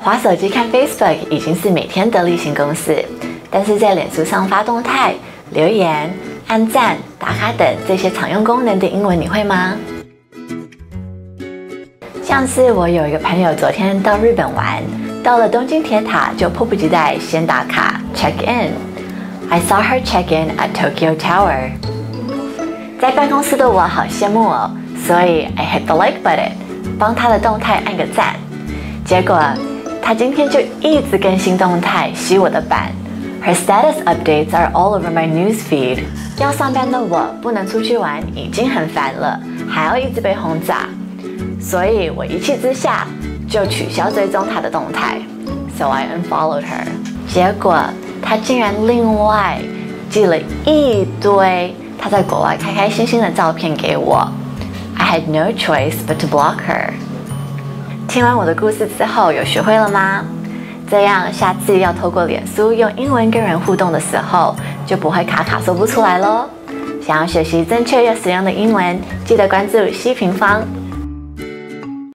滑手机看 Facebook 已经是每天的例行公事，但是在脸书上发动态、留言、按赞、打卡等这些常用功能的英文你会吗？像是我有一个朋友昨天到日本玩，到了东京铁塔就迫不及待先打卡 check in。I saw her check in at Tokyo Tower。在办公室的我好羡慕哦，所以 I hit the like button， 帮她的动态按个赞。结果她今天就一直更新动态，洗我的版。Her status updates are all over my news feed。要上班的我不能出去玩，已经很烦了，还要一直被轰炸，所以我一气之下就取消追踪她的动态。So I unfollowed her。结果她竟然另外寄了一堆她在国外开开心心的照片给我。I had no choice but to block her。听完我的故事之后，有学会了吗？这样下次要透过脸书用英文跟人互动的时候，就不会卡卡说不出来咯。想要学习正确又实用的英文，记得关注西平方。